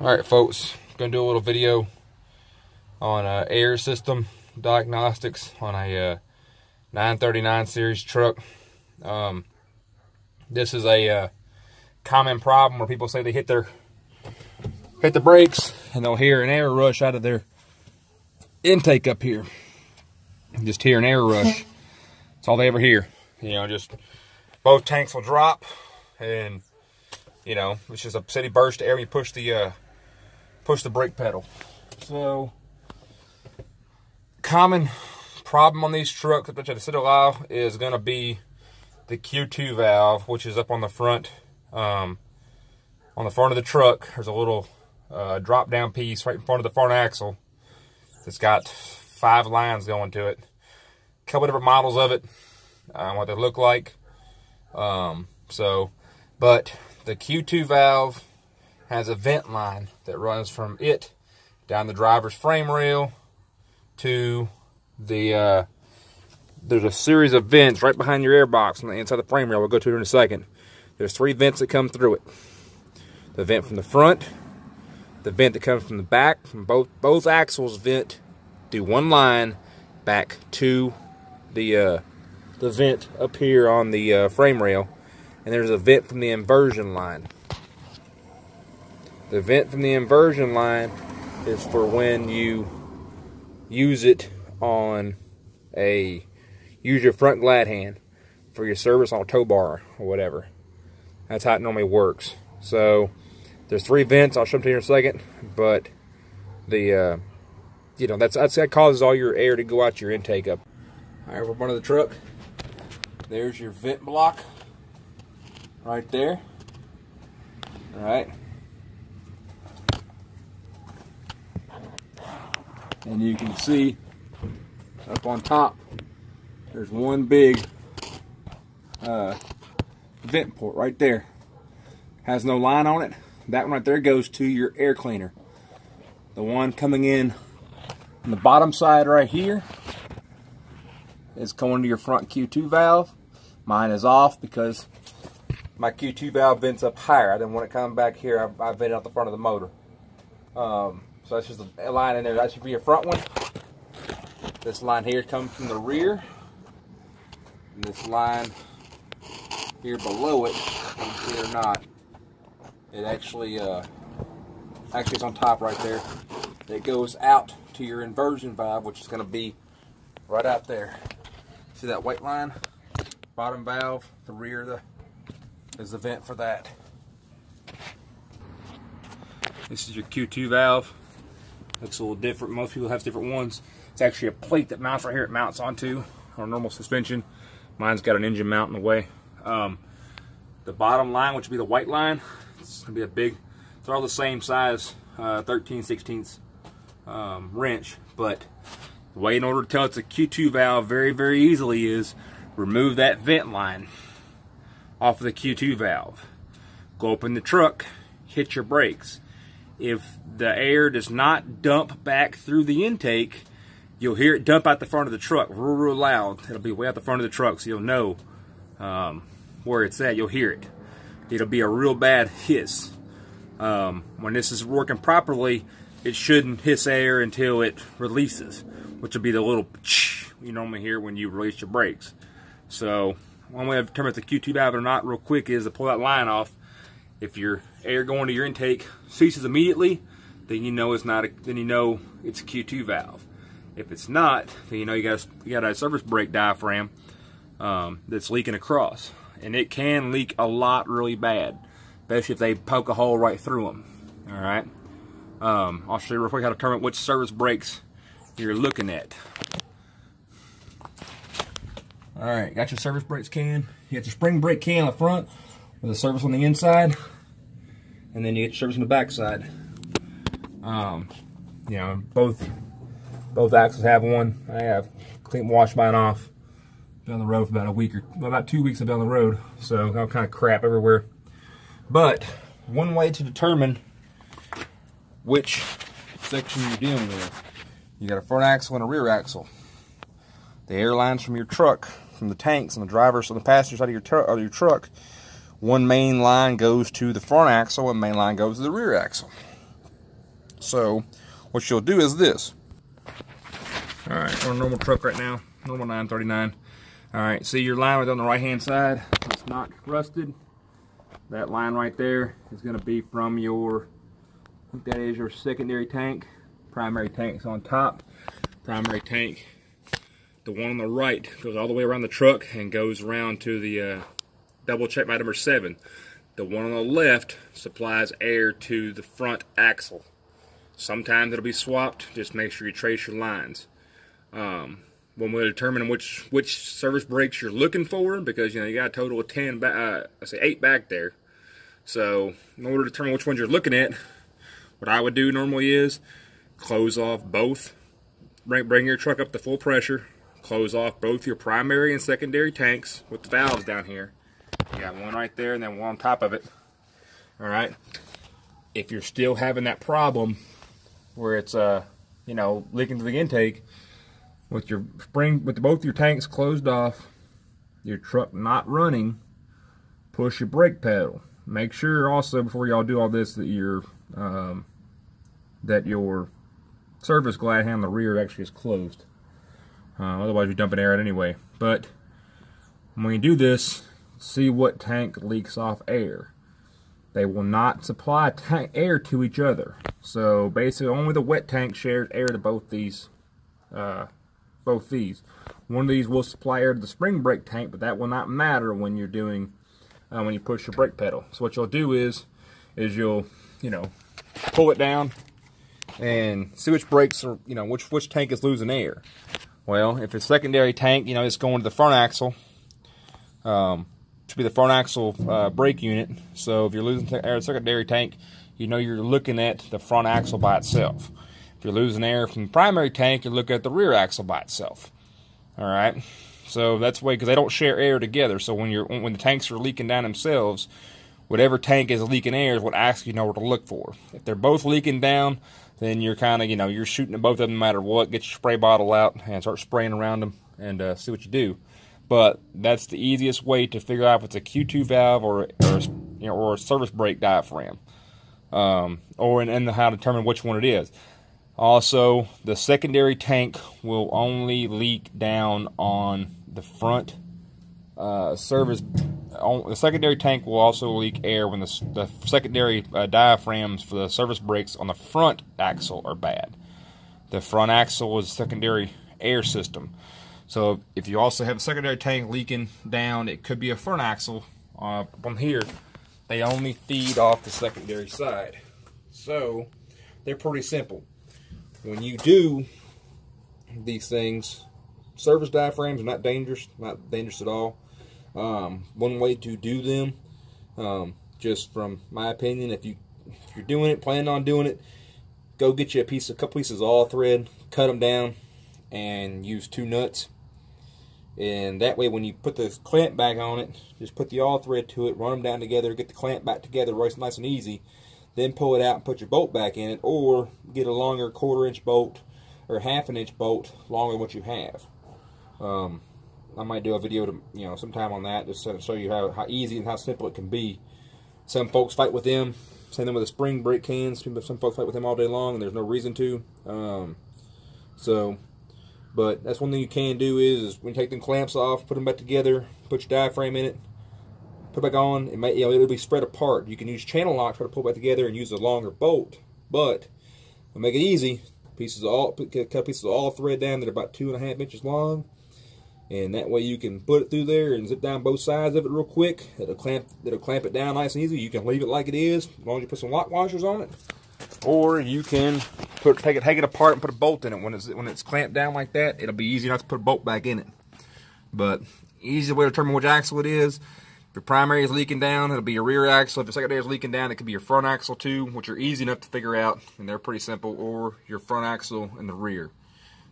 Alright folks, going to do a little video on air system diagnostics on a 939 series truck. This is a common problem where people say they hit the brakes and they'll hear an air rush out of their intake up here. Just hear an air rush. That's all they ever hear. You know, just both tanks will drop and, you know, it's just a steady burst of air when you push the brake pedal. So, common problem on these trucks, which I said a while, is going to be the Q2 valve, which is up on the front. On the front of the truck, there's a little drop-down piece right in front of the front axle. It's got 5 lines going to it. A couple different models of it, what they look like. But the Q2 valve has a vent line that runs from it down the driver's frame rail to the, there's a series of vents right behind your air box on the inside of the frame rail. We'll go to it in a second. There's 3 vents that come through it. The vent from the front, the vent that comes from the back, from both axles vent through one line back to the vent up here on the frame rail. And there's a vent from the inversion line. The vent from the inversion line is for when you use it on use your front glad hand for your service on a tow bar or whatever. That's how it normally works. So there's 3 vents. I'll show them to you in a second, but the you know, that causes all your air to go out your intake up. All right, we're front of the truck. There's your vent block right there. All right. And you can see up on top, there's one big vent port right there. Has no line on it. That one right there goes to your air cleaner. The one coming in on the bottom side right here is going to your front Q2 valve. Mine is off because my Q2 valve vents up higher. I didn't want it coming back here. I vented out the front of the motor. So that's just a line in there. That should be your front one. This line here comes from the rear. And this line here below it, believe it or not, it actually is on top right there. It goes out to your inversion valve, which is going to be right out there. See that white line? Bottom valve, the rear of the is the vent for that. This is your Q2 valve. Looks a little different. Most people have different ones. It's actually a plate that mounts right here. It mounts onto our normal suspension. Mine's got an engine mount in the way. The bottom line, which would be the white line, it's going to be a big, it's all the same size, 13/16 wrench. But the way in order to tell it's a Q2 valve very, very easily is remove that vent line off of the Q2 valve. Go up in the truck, hit your brakes. If the air does not dump back through the intake, you'll hear it dump out the front of the truck real, real loud. It'll be way out the front of the truck, so you'll know where it's at. You'll hear it. It'll be a real bad hiss. When this is working properly, it shouldn't hiss air until it releases, which will be the little you normally hear when you release your brakes. So one way to determine if the Q2 valve or not real quick is to pull that line off. If your air going to your intake ceases immediately, then you know it's not. Then you know it's a Q2 valve. If it's not, then you know you got a service brake diaphragm that's leaking across, and it can leak a lot really bad, especially if they poke a hole right through them. All right. I'll show you real quick how to determine which service brakes you're looking at. All right, got your service brakes can. You got your spring brake can on the front with a service on the inside, and then you get your service on the back side. You know, both axles have one. I have clean washed mine off. Been on the road for about a week or about 2 weeks. I've been on the road, so all kind of crap everywhere. But one way to determine which section you're dealing with, you got a front axle and a rear axle. The air lines from your truck, from the tanks, and the drivers, and the passenger side of your truck. One main line goes to the front axle, and main line goes to the rear axle. So what you'll do is this. All right, we're on a normal truck right now, normal 939. All right, see your line was on the right-hand side. It's not rusted. That line right there is going to be from your, I think that is your secondary tank. Primary tank's on top. Primary tank, the one on the right, goes all the way around the truck and goes around to the double check by number 7. The one on the left supplies air to the front axle. Sometimes it'll be swapped. Just make sure you trace your lines. When we're determining which service brakes you're looking for, because you know you got a total of 8 back there. So in order to determine which ones you're looking at, what I would do normally is close off both. Bring your truck up to full pressure. Close off both your primary and secondary tanks with the valves down here. You got one right there and then one on top of it. All right. If you're still having that problem where it's you know, leaking to the intake, with your spring, with both your tanks closed off, your truck not running, push your brake pedal. Make sure also before y'all do all this that your service glad hand, the rear, actually is closed. Otherwise, you're dumping air out anyway. But when you do this, see what tank leaks off air. They will not supply tank air to each other. So basically, only the wet tank shares air to both these. One of these will supply air to the spring brake tank, but that will not matter when you're doing when you push your brake pedal. So what you'll do is you'll, you know, pull it down and see which brakes are, you know, which tank is losing air. Well, if it's secondary tank, you know, it's going to the front axle. Should be the front axle brake unit. So if you're losing air to the secondary tank, you know you're looking at the front axle by itself. If you're losing air from the primary tank, you look at the rear axle by itself. All right, so that's the way, because they don't share air together. So when the tanks are leaking down themselves, whatever tank is leaking air is what axle you know where to look for. If they're both leaking down, then you're kind of, you know, you're shooting at both of them no matter what. Get your spray bottle out and start spraying around them and see what you do. But that's the easiest way to figure out if it's a Q2 valve or a service brake diaphragm, and how to determine which one it is. Also, the secondary tank will only leak down on the front service. The secondary tank will also leak air when the secondary diaphragms for the service brakes on the front axle are bad. The front axle is a secondary air system. So if you also have a secondary tank leaking down, it could be a front axle. From here, they only feed off the secondary side. So they're pretty simple. When you do these things, service diaphragms are not dangerous at all. One way to do them, just from my opinion, if you're doing it, planning on doing it, go get you a couple pieces of all thread, cut them down, and use 2 nuts. And that way, when you put the clamp back on it, just put the all thread to it, run them down together, get the clamp back together, right, nice and easy. Then pull it out and put your bolt back in it, or get a longer 1/4-inch bolt or 1/2-inch bolt longer than what you have. I might do a video sometime on that, just to show you how easy and how simple it can be. Some folks fight with them, send them with a spring brake can. Some folks fight with them all day long, and there's no reason to. But that's one thing you can do is when you take them clamps off, put them back together, put your diaphragm in it, put it back on. It may, you know, it'll be spread apart. You can use channel lock, try to pull it back together, and use a longer bolt. But to make it easy, cut pieces of all thread down that are about 2.5 inches long, and that way you can put it through there and zip down both sides of it real quick. It'll clamp it down nice and easy. You can leave it like it is, as long as you put some lock washers on it, or you can take it apart and put a bolt in it. When it's clamped down like that, it'll be easy enough to put a bolt back in it. But easy way to determine which axle it is. If your primary is leaking down, it'll be your rear axle. If your secondary is leaking down, it could be your front axle too, which are easy enough to figure out, and they're pretty simple, or your front axle and the rear.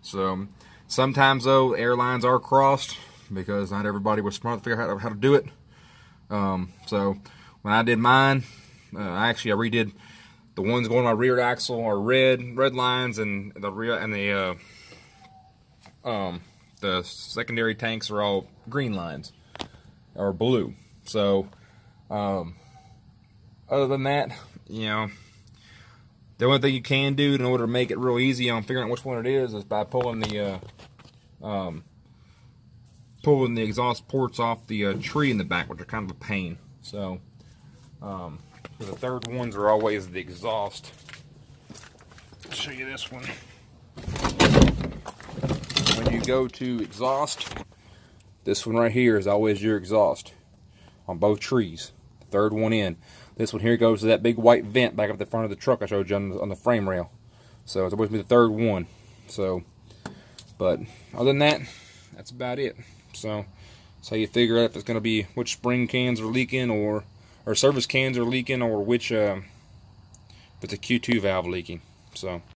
So sometimes, though, airlines are crossed because not everybody was smart to figure out how to do it. So when I did mine, I redid the ones going on my rear axle are red lines, and the rear and the secondary tanks are all green lines or blue. So, other than that, you know, The only thing you can do in order to make it real easy on figuring out which one it is by pulling the exhaust ports off the tree in the back, which are kind of a pain. So, the third ones are always the exhaust. I'll show you this one. When you go to exhaust, this one right here is always your exhaust on both trees. The third one in. This one here goes to that big white vent back up the front of the truck I showed you on the frame rail. So it's always going to be the third one. So, but other than that, that's about it. So that's how you figure out if it's going to be which spring cans are leaking or service cans are leaking, or which if it's a Q2 valve leaking. So.